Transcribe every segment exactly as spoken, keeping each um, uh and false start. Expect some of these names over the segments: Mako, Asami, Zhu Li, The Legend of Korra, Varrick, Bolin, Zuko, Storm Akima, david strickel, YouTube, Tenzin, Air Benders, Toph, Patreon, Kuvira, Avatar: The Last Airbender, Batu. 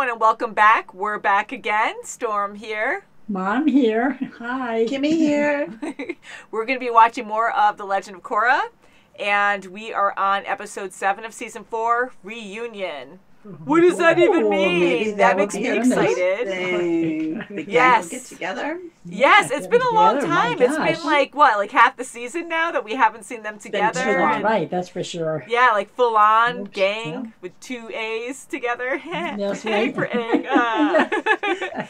everyone, and welcome back. We're back again. Storm here. Mom here. Hi. Kimmy here. We're going to be watching more of The Legend of Korra, and we are on episode seven of season four, Reunion. What does that even Ooh, mean? That, that makes me excited. Yes. Get together. Yes, it's been a long time. It's been like what, like half the season now that we haven't seen them together. And, right, that's for sure. Yeah, like full on Oops, gang yeah. with two A's together. That's right. for egg. Uh.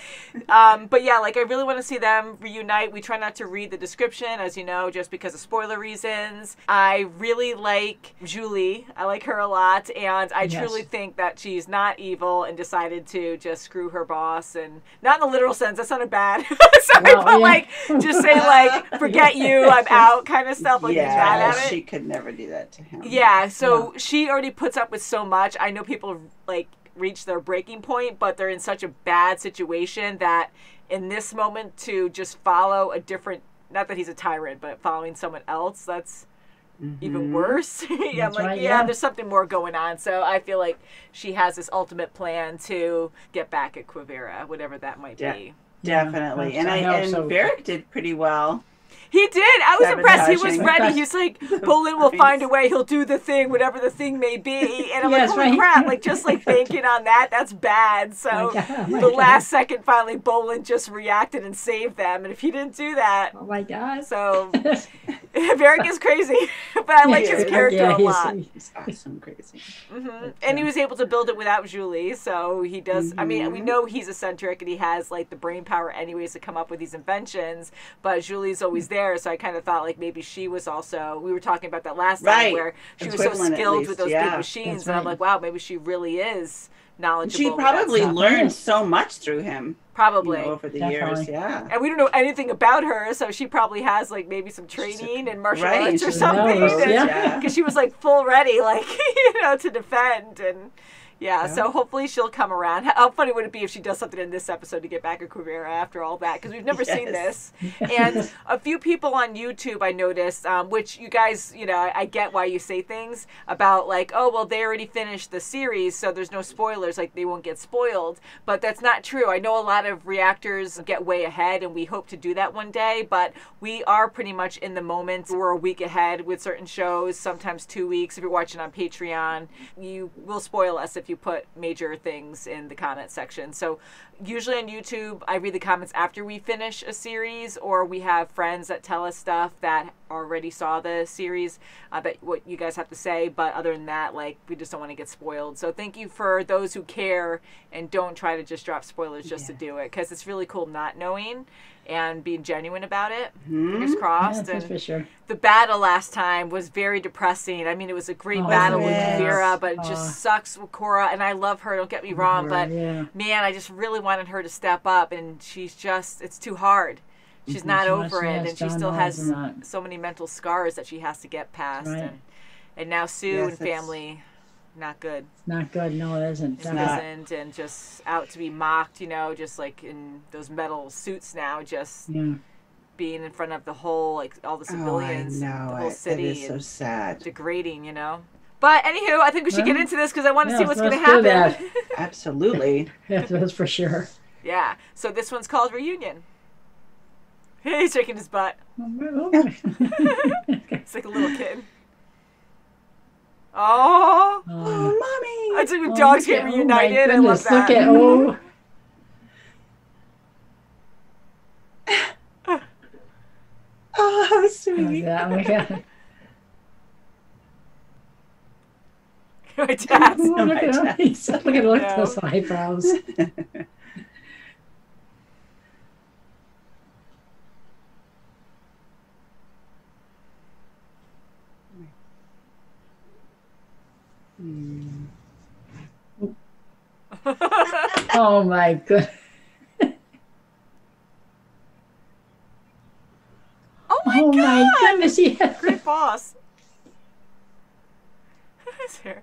um, but yeah, like I really want to see them reunite. We try not to read the description, as you know, just because of spoiler reasons. I really like Zhu Li. I like her a lot, and I yes. truly think that she's not evil and decided to just screw her boss, and not in the literal sense, that sounded bad. Sorry, well, but yeah. like just say like forget you, I'm out kind of stuff. Like yeah, bad at it. She could never do that to him. Yeah, so yeah. she already puts up with so much. I know people like reach their breaking point, but they're in such a bad situation that in this moment to just follow a different, not that he's a tyrant, but following someone else, that's Mm-hmm. even worse. yeah, I'm like, right, yeah, yeah, there's something more going on. So I feel like she has this ultimate plan to get back at Kuvira, whatever that might De be. Definitely. Yeah, and I, I and so. Varrick did pretty well. He did. I was impressed. He was ready. He's like, Bolin will find a way. He'll do the thing, whatever the thing may be. And I'm yes, like, holy right. crap. Like, just like banking on that, that's bad. So my God, my the God. last second, finally, Bolin just reacted and saved them. And if he didn't do that. Oh, my God. So Varrick is crazy. But I like his character yeah, a lot. He's, he's awesome crazy. Mm-hmm. but, and yeah. he was able to build it without Zhu Li. So he does. Mm-hmm. I mean, we know he's eccentric and he has, like, the brain power anyways to come up with these inventions. But Zhu Li's always there, so I kind of thought like maybe she was also, we were talking about that last right. time where she Equivalent, was so skilled with those yeah. big machines right. and I'm like, wow, maybe she really is knowledgeable. She probably learned so much through him. Probably. You know, over the Definitely. years, yeah. And we don't know anything about her, so she probably has like maybe some training and martial right. arts or something. Because yeah. yeah. she was like full ready, like, you know, to defend and Yeah, yeah, so hopefully she'll come around. How funny would it be if she does something in this episode to get back at Kuvira after all that? Because we've never yes. seen this. And a few people on YouTube I noticed, um, which you guys, you know, I, I get why you say things about like, oh, well, they already finished the series, so there's no spoilers. Like, they won't get spoiled. But that's not true. I know a lot of reactors get way ahead, and we hope to do that one day. But we are pretty much in the moment. We're a week ahead with certain shows, sometimes two weeks. If you're watching on Patreon, you will spoil us if you put major things in the comment section. So usually on YouTube, I read the comments after we finish a series, or we have friends that tell us stuff that already saw the series, uh, that what you guys have to say. But other than that, like, we just don't want to get spoiled. So thank you for those who care and don't try to just drop spoilers just yeah. to do it, because it's really cool not knowing and being genuine about it. Mm-hmm. Fingers crossed. Yeah, and for sure. The battle last time was very depressing. I mean, it was a great oh, battle with Kuvira, but it just uh, sucks with Korra. And I love her, don't get me wrong, Korra, but yeah. man, I just really wanted her to step up, and she's just, it's too hard. She's mm-hmm. not she over it, and she still has so many mental scars that she has to get past. Right. And, and now Sue yes, and family... Not good. Not good. No, it isn't. It isn't, and just out to be mocked, you know, just like in those metal suits now, just yeah. being in front of the whole, like all the civilians, oh, I know the whole city. It is so sad. Degrading, you know. But anywho, I think we should well, get into this because I want to yeah, see what's going to happen. Absolutely. Yeah, that's for sure. Yeah. So this one's called Reunion. He's shaking his butt. It's like a little kid. Oh, uh, oh, mommy! It's like when oh, dogs get at, reunited. Oh I love that. Look at oh. oh, how sweet! Oh, my God. my dad's oh, look, my at dad's. look at look at those eyebrows. Mm. Oh my God. Oh my oh God. My goodness, yeah. Great boss. Who's here?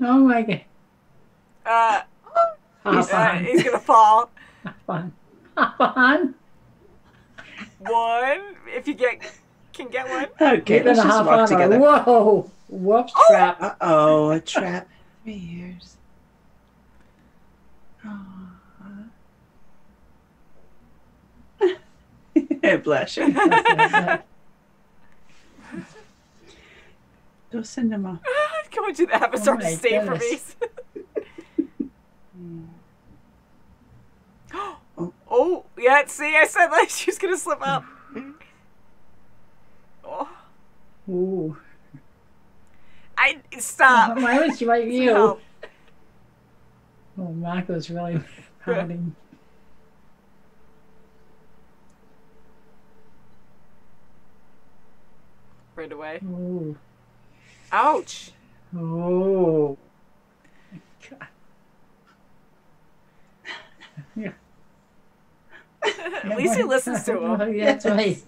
Oh my God. Uh, he's, uh, he's gonna fall. Hop on. Hop on. one if you get can get one. Okay, Maybe then a half hour together. Whoa! Whoops! Oh. Trap. Uh oh! A trap. Three years. Bless you. Go send them off. Come on, do the avatar to save for me. Oh. Oh, yeah, see, I said like she was going to slip up. Oh. Ooh. I, stop. Why would she like you? Help. Oh, Mako's really pounding. Right away. Ooh. Ouch. Oh. God. Yeah. At least he listens to him. Oh, yeah, that's right.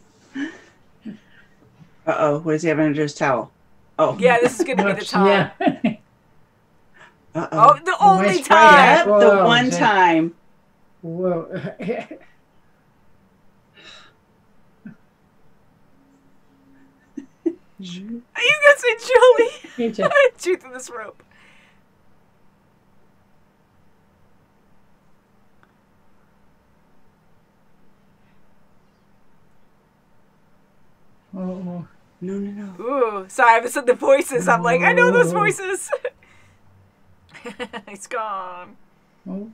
Uh-oh, what does he have under his towel? Oh. Yeah, this is going to be the towel. Yeah. Uh-oh. Oh, the only nice time. Whoa, the one Jen. time. Whoa. He's going to say, Julie, shoot through this rope. Oh, oh. No, no, no. Ooh, sorry, I haven't said the voices. I'm like, I know those voices. He's gone. Oh.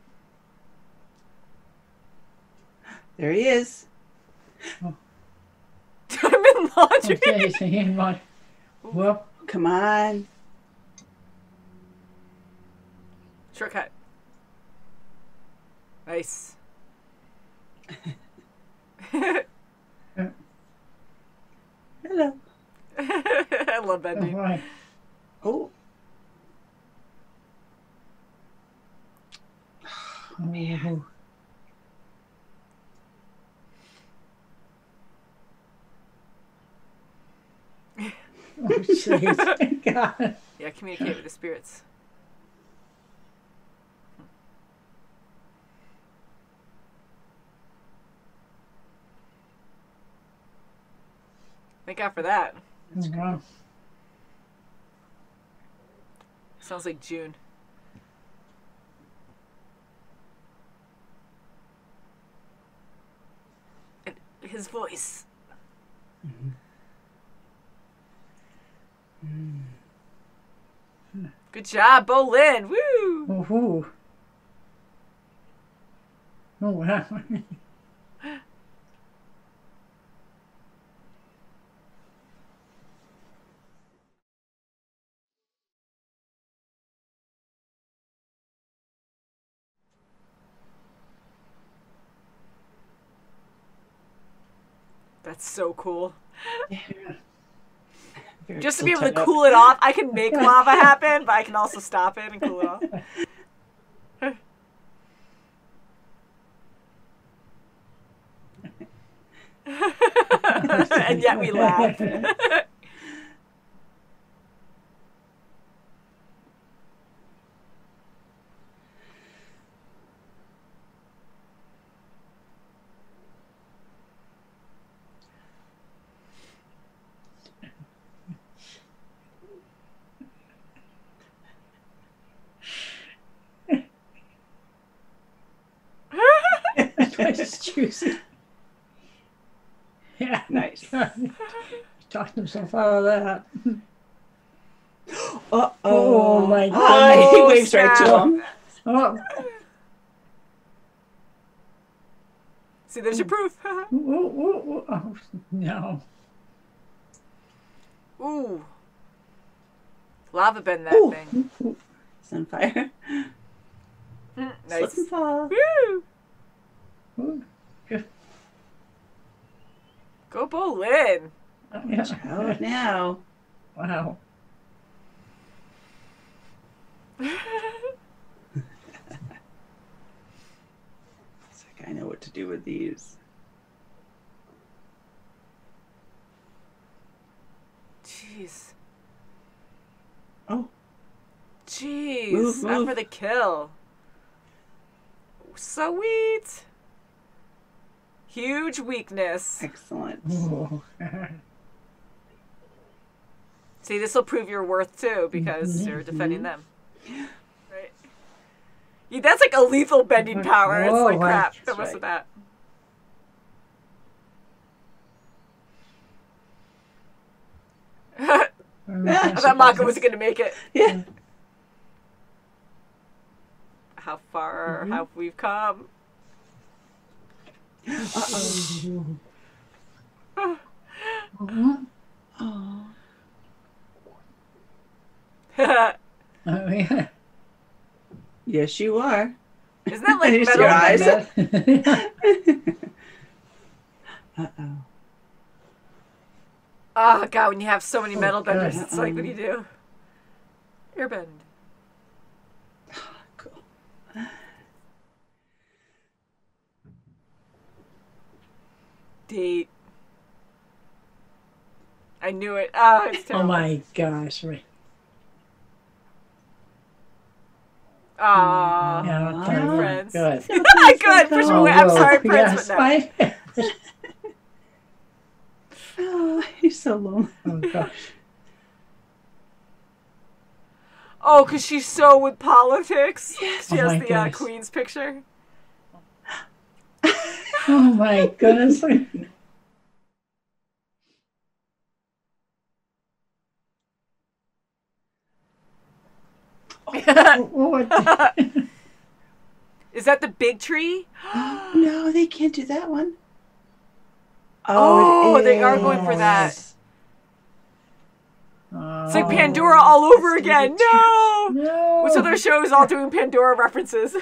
There he is. Oh. I'm in laundry. Okay, so in laundry. Well, come on. Shortcut. Nice. Hello. I love that name. Right. Oh. Oh, man. Oh, jeez. God. Yeah, communicate with the spirits. Thank God for that. That's great. Sounds like June. And his voice. Mm-hmm. Mm. Good job, Bolin. Woo! Woohoo! Oh wow! That's so cool. Yeah. You're Just to be able to cool up. it off. I can make lava happen, but I can also stop it and cool it off. And yet we laugh. Yeah, nice. Talked himself out of that. Uh oh, oh my God! Oh, he waves right to him. Oh. See, there's your proof. Ooh, ooh, ooh, oh no! Ooh, lava bend that ooh. thing. Ooh. Sunfire. Mm, nice. Slip and fall. Woo! Ooh. Good. Go Bolin! Oh, watch out now. Wow. It's like I know what to do with these. Jeez. Oh. Jeez. Move, move. Not for the kill. Sweet. Huge weakness. Excellent. See, this will prove your worth too, because you're defending them. Right? Yeah, that's like a lethal bending power. Whoa, it's like crap. That right. wasn't that. I thought Mako was going to make it. Yeah. How far mm-hmm. have we've come? Uh-oh. Uh-huh. Oh. Oh, yeah. Yes, you are. Isn't that like metal your eyes? Uh-oh. Oh, God, when you have so many metal benders, oh, it's like, what do you do? Airbend. Oh, cool. Date. I knew it. Oh, it's terrible. Oh, my gosh. Right. Aww. Yeah, oh, turn friends. Good. Good. Push oh, away. I'm sorry, friends, yes, but no. Oh, he's so lonely. Oh, gosh. Oh, because she's so with politics. Yes. She oh has the uh, Queen's picture. Oh, my goodness. Oh, Lord. Is that the big tree? No, they can't do that one. Oh, oh they are going for that. Oh, it's like Pandora all over again. No! no! So their show is all doing Pandora references.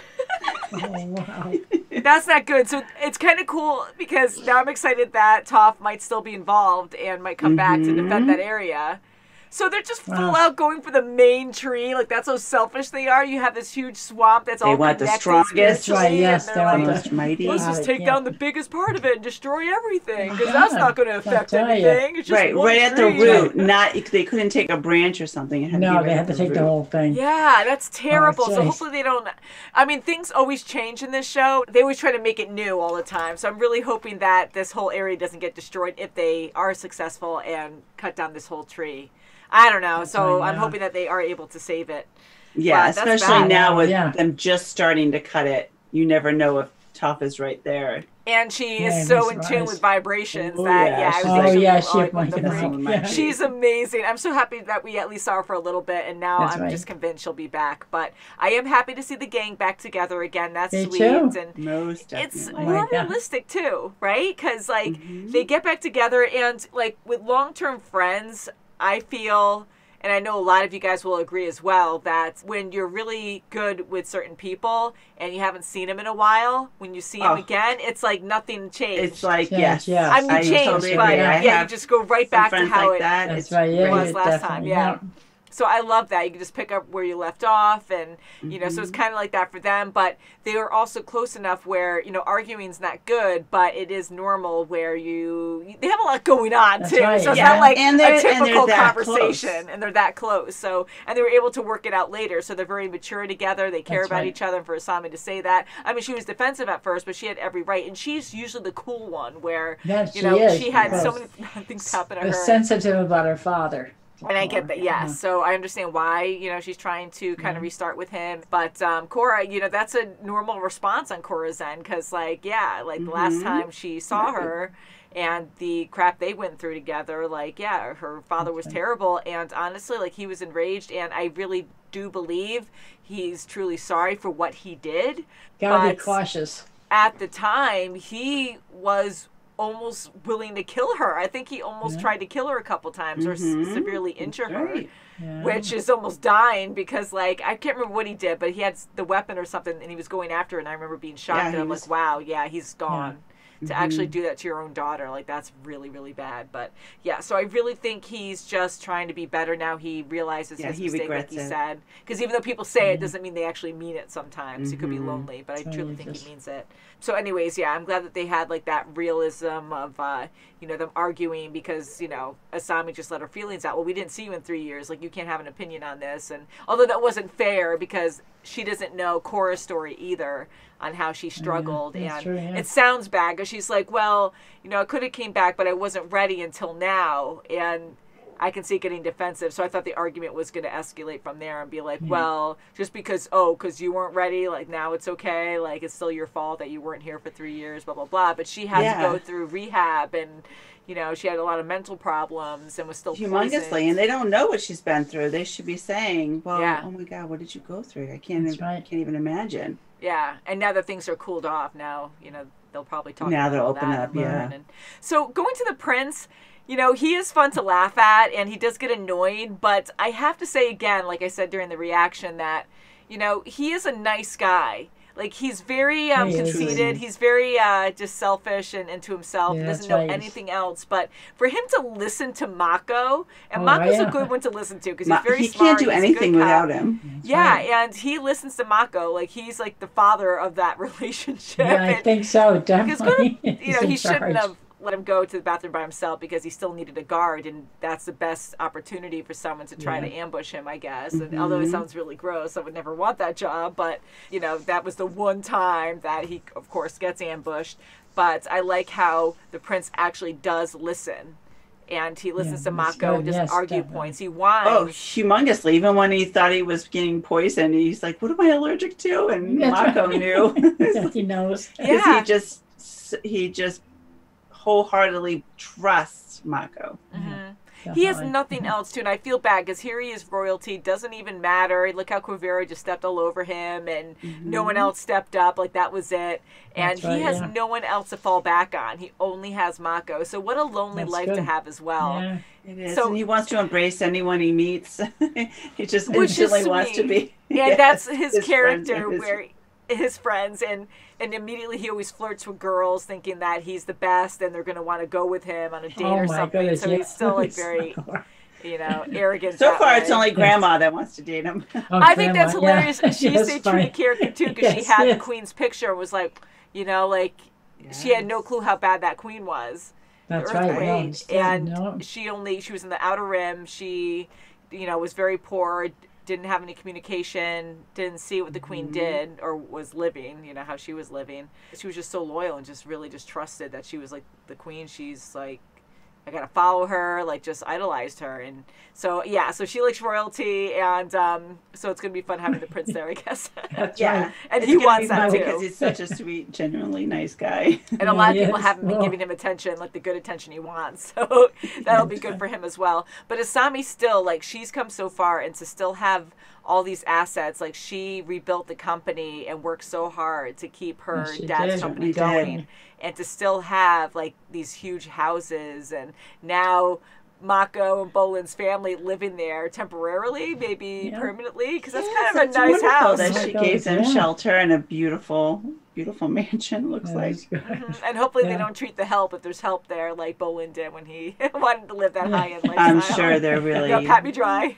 Oh, wow. That's not good. So it's kind of cool because now I'm excited that Toph might still be involved and might come mm-hmm. back to defend that area. So they're just full wow. out going for the main tree. Like, that's how selfish they are. You have this huge swamp that's they all connected. They want the strongest. Right, yes, they're like, most mighty. Let's just take uh, yeah. down the biggest part of it and destroy everything, because that's not going to affect anything. It's just right, right tree. At the root. Not They couldn't take a branch or something. And have no, they had to the take root. The whole thing. Yeah, that's terrible. Oh, so hopefully they don't... I mean, things always change in this show. They always try to make it new all the time. So I'm really hoping that this whole area doesn't get destroyed if they are successful and cut down this whole tree. I don't know. So oh, yeah. I'm hoping that they are able to save it. Yeah, wow, especially bad. Now with yeah. them just starting to cut it. You never know if Toph is right there. And she yeah, is so in tune eyes. With vibrations oh, that, yeah, yeah I was oh, like, yeah, she like yeah. she's amazing. I'm so happy that we at least saw her for a little bit, and now that's I'm right. just convinced she'll be back. But I am happy to see the gang back together again. That's me sweet. Too. And most it's definitely. More oh, realistic, God. Too, right? Because, like, mm-hmm. they get back together, and, like, with long-term friends, I feel, and I know a lot of you guys will agree as well, that when you're really good with certain people and you haven't seen them in a while, when you see oh. them again, it's like nothing changed. It's like, yes, yes. I mean, I changed, totally but yeah, yeah you just go right back to how like it that. That's right, yeah, was last time. Yeah. yeah. So I love that. You can just pick up where you left off and, you know, mm-hmm. so it's kind of like that for them. But they are also close enough where, you know, arguing's not good, but it is normal where you, they have a lot going on that's too. Right. So it's yeah. not like and a typical and conversation close. And they're that close. So, and they were able to work it out later. So they're very mature together. They care that's about right. each other. And for Asami to say that, I mean, she was defensive at first, but she had every right. And she's usually the cool one where, yes, you know, she, is, she had so many things happen to her. She was sensitive about her father. And I get that, yeah. yeah. So I understand why, you know, she's trying to kind yeah. of restart with him. But um, Korra, you know, that's a normal response on Korra's end because, like, yeah, like mm-hmm. the last time she saw her and the crap they went through together, like, yeah, her father was terrible. And honestly, like, he was enraged. And I really do believe he's truly sorry for what he did. Gotta but be cautious. At the time, he was almost willing to kill her. I think he almost yeah. tried to kill her a couple times mm-hmm. or se severely injure right. her, yeah. which is almost dying because, like, I can't remember what he did, but he had the weapon or something and he was going after her, and I remember being shocked yeah, and I'm was... like, wow, yeah, he's gone. Yeah. To mm-hmm. actually do that to your own daughter, like, that's really, really bad. But, yeah, so I really think he's just trying to be better now. He realizes yeah, his he mistake, like he it. Said. Because even though people say mm-hmm. it doesn't mean they actually mean it sometimes. Mm-hmm. It could be lonely, but I totally truly think just... he means it. So, anyways, yeah, I'm glad that they had, like, that realism of, uh, you know, them arguing because, you know, Asami just let her feelings out. Well, we didn't see you in three years. Like, you can't have an opinion on this. And although that wasn't fair because she doesn't know Korra's story either on how she struggled. Yeah, and true, yeah. It sounds bad because she's like, well, you know, I could have came back, but I wasn't ready until now. And I can see it getting defensive. So I thought the argument was going to escalate from there and be like, yeah. well, just because, oh, because you weren't ready, like now it's okay. Like it's still your fault that you weren't here for three years, blah, blah, blah. But she had yeah. to go through rehab and, you know, she had a lot of mental problems and was still humongously poisoned. And they don't know what she's been through. They should be saying, well, yeah. oh my God, what did you go through? I can't, even, right. I can't even imagine. Yeah. And now that things are cooled off now, you know, they'll probably talk now about they'll open that up. Yeah. And, so going to the prince, you know, he is fun to laugh at and he does get annoyed, but I have to say again, like I said during the reaction, that, you know, he is a nice guy. Like he's very um, he conceited. Is. He's very uh, just selfish and into himself. Yeah, he doesn't know right. anything else. But for him to listen to Mako, and oh, Mako's yeah. a good one to listen to because he's very he smart. He can't do anything without cop. him. That's yeah, right. And he listens to Mako like he's like the father of that relationship. Yeah, I and think so. Definitely. Gonna, you know, he charge. shouldn't have let him go to the bathroom by himself because he still needed a guard, and that's the best opportunity for someone to try yeah. to ambush him, I guess. And mm-hmm. although it sounds really gross, I would never want that job, but you know, that was the one time that he of course gets ambushed. But I like how the prince actually does listen, and he listens yeah, to Mako and doesn't yes, argue definitely. points. He whines. Oh, humongously. Even when he thought he was getting poisoned, he's like, what am I allergic to? And that's Mako right. knew. Yes, he knows. Yeah. He just he just wholeheartedly trusts Mako. Mm-hmm. He has nothing mm-hmm. else to, and I feel bad because here he is, royalty, doesn't even matter. Look how Kuvira just stepped all over him, and mm-hmm. no one else stepped up. Like that was it, and right, he has yeah. no one else to fall back on. He only has Mako. So what a lonely That's life good. to have as well. Yeah, it is. So and he wants to embrace anyone he meets. He just instantly wants to be. Yeah, yeah, that's his, his character. His... where. He, his friends and and immediately he always flirts with girls thinking that he's the best and they're going to want to go with him on a date oh or something goodness, so yeah. he's still like very you know arrogant so far way. It's only grandma yes. that wants to date him. oh, I grandma, think that's hilarious. yeah. She's a funny. True character too because yes, she had yes. the queen's picture and was like you know like yes. she had no clue how bad that queen was. That's the Earth right queen, yeah, and know. she only she was in the Outer Rim. She you know was very poor, didn't have any communication, didn't see what the queen mm-hmm. did or was living, you know, how she was living. She was just so loyal and just really just trusted that she was like the queen. She's like, I gotta follow her, like just idolized her. And so, yeah, so she likes royalty. And um, so it's gonna be fun having the prince there, I guess. That's yeah. right. And it's he wants that too. Because he's such a sweet, genuinely nice guy. And a yeah, lot of people is. haven't been well. giving him attention, like the good attention he wants. So that'll be good for him as well. But Asami still, like she's come so far, and to still have all these assets, like she rebuilt the company and worked so hard to keep her she dad's did. company going, and to still have like these huge houses, and now Mako and Bolin's family living there temporarily, maybe yeah. permanently, because that's yeah, kind of a nice house that she gave them yeah. shelter and a beautiful beautiful mansion, looks yeah, like mm-hmm. and hopefully yeah. they don't treat the help, if there's help there, like Bolin did when he wanted to live that high end lifestyle. I'm sure they're really no, pat me dry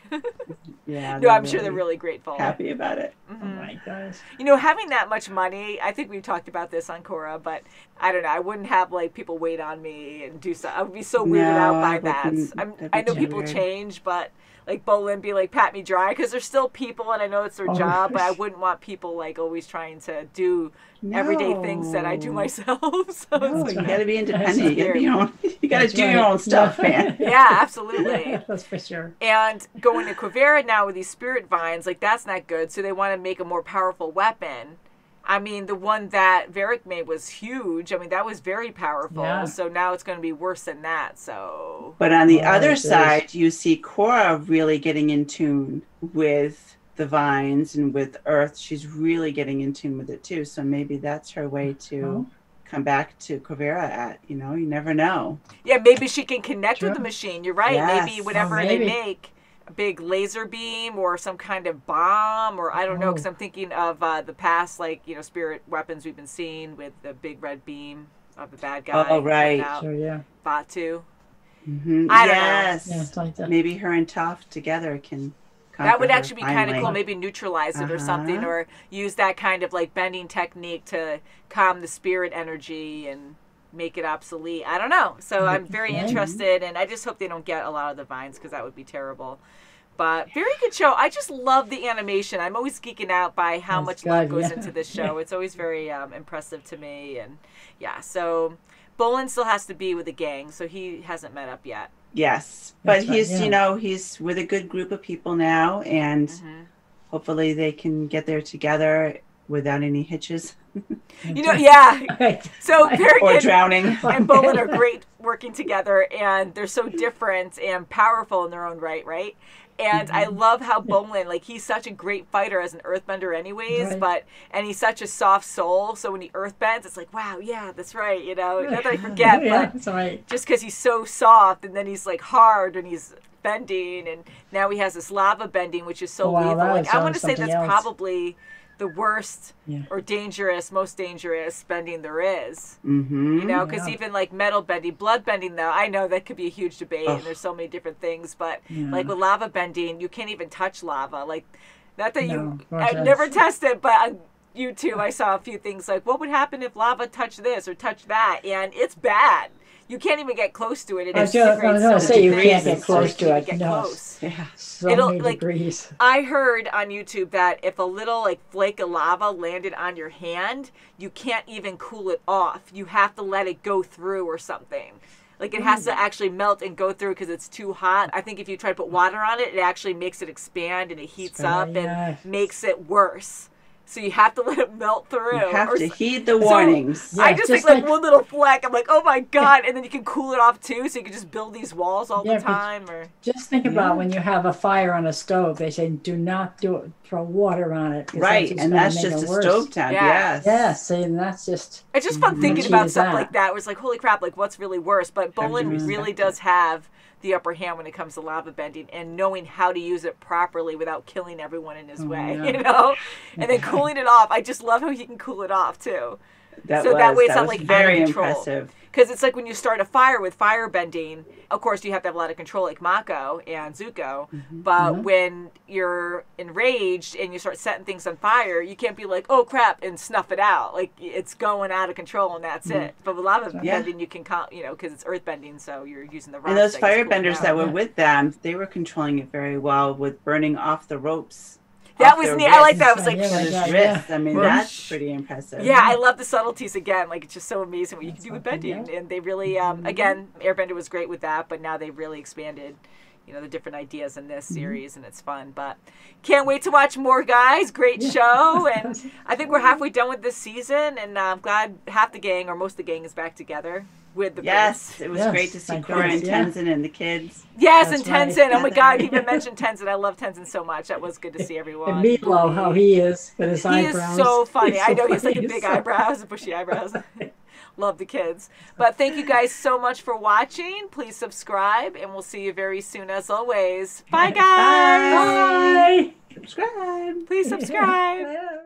yeah no I'm really sure they're really grateful, happy about it. Mm-hmm. Oh my gosh, you know, having that much money, I think we've talked about this on Korra, but I don't know, I wouldn't have like people wait on me and do so. I would be so weirded no, out by that. I'm, I know people weird. change, but like Bolin be like pat me dry because there's still people, and I know it's their oh, job, but I wouldn't want people like always trying to do no. everyday things that I do myself. So no, you got to be independent. You got to be your own. You got to do right. your own stuff, yeah. man. Yeah, absolutely. Yeah, that's for sure. And going to Quivera now with these spirit vines, like that's not good. So they want to make a more powerful weapon. I mean, the one that Varrick made was huge. I mean, that was very powerful. Yeah. So now it's going to be worse than that. So, but on the oh, other side, is. you see Korra really getting in tune with the vines and with Earth. She's really getting in tune with it too. So maybe that's her way to oh. come back to Quivira at. You know, you never know. Yeah, maybe she can connect sure. with the machine. You're right. Yes. Maybe whatever oh, maybe. they make. A big laser beam or some kind of bomb, or I don't oh. know, because I'm thinking of uh, the past, like, you know, spirit weapons we've been seeing with the big red beam of the bad guy. Oh, right. Sure, yeah. Batu. Mm-hmm. I yes. don't know. Yeah, like that. Maybe her and Toph together can... That would actually be kind of cool. Maybe neutralize it uh-huh. or something, or use that kind of, like, bending technique to calm the spirit energy and... make it obsolete. I don't know. So I'm very interested, and I just hope they don't get a lot of the vines because that would be terrible. But very good show. I just love the animation. I'm always geeking out by how That's much good, love goes yeah. into this show. It's always very um, impressive to me. And yeah, so Bolin still has to be with the gang, so he hasn't met up yet. Yes, but right, he's, yeah. you know, he's with a good group of people now, and mm-hmm. hopefully they can get there together without any hitches. You know, yeah. Right. So Varrick or drowning and Bolin are great working together, and they're so different and powerful in their own right, right? And I love how Bolin, like, he's such a great fighter as an earthbender anyways, right. but, and he's such a soft soul, so when he earthbends, it's like, wow, yeah, that's right, you know, not that I forget, yeah, but that's right. just because he's so soft, and then he's, like, hard, and he's bending, and now he has this lava bending, which is so wow, lethal. Like, I want to say that's else. probably the worst yeah. or dangerous, most dangerous bending there is, mm-hmm. you know, because yeah. even like metal bending, blood bending though, I know that could be a huge debate oh. and there's so many different things, but yeah. like with lava bending, you can't even touch lava. Like, not that no, you, I've that's... never tested, but on YouTube, I saw a few things like, what would happen if lava touched this or touched that? And it's bad. You can't even get close to it. It is no, no, no, so you can't get close to it. Get no. close. Yeah, so It'll, many like, degrees. I heard on YouTube that if a little like flake of lava landed on your hand, you can't even cool it off. You have to let it go through or something. Like it has mm. to actually melt and go through because it's too hot. I think if you try to put water on it, it actually makes it expand and it heats very up nice. and makes it worse. So you have to let it melt through. You have or, to heed the warnings. So yeah, I just, just think like, like one little fleck. I'm like, oh my God. And then you can cool it off too. So you can just build these walls all yeah, the time. Or Just think yeah. about when you have a fire on a stove. They say, do not do it, throw water on it. Right. That's and that's just a stove top. Yeah. Yes. Yeah. See, and that's just. It's just fun thinking about stuff that. like that. It was like, holy crap, like what's really worse? But Bolin really does it. have the upper hand when it comes to lava bending and knowing how to use it properly without killing everyone in his oh, way, yeah. you know? And then cooling it off. I just love how he can cool it off too. That so was, that way it's that not like very impressive. Because it's like when you start a fire with fire bending, of course you have to have a lot of control like Mako and Zuko. Mm-hmm. But mm-hmm. when you're enraged and you start setting things on fire, you can't be like, oh crap, and snuff it out. Like it's going out of control and that's mm-hmm. it. But with lava yeah. bending, you can, you know, because it's earth bending, so you're using the rocks. And those fire benders that were yeah. with them, they were controlling it very well with burning off the ropes. That was neat. I like that. I was like, yeah, yeah, yeah. I mean, that's pretty impressive. Yeah, I love the subtleties again. Like, it's just so amazing what you that's can do with bending. Yeah. And they really, um, again, Airbender was great with that, but now they've really expanded, you know, the different ideas in this series, and it's fun. But can't wait to watch more, guys. Great show. And I think we're halfway done with this season, and I'm glad half the gang or most of the gang is back together. With the yes, kids. It was yes, great to see Korra and yeah. Tenzin and the kids. Yes, That's and Tenzin. Right. Oh my God, he even mentioned Tenzin. I love Tenzin so much. That was good to see everyone. And Meatloaf, how he is with his he eyebrows. He is so funny. He's so I know funny. He's like a big so eyebrows, bushy eyebrows. Love the kids. But thank you guys so much for watching. Please subscribe, and we'll see you very soon as always. Bye, guys. Bye. Bye. Subscribe. Please subscribe. Yeah.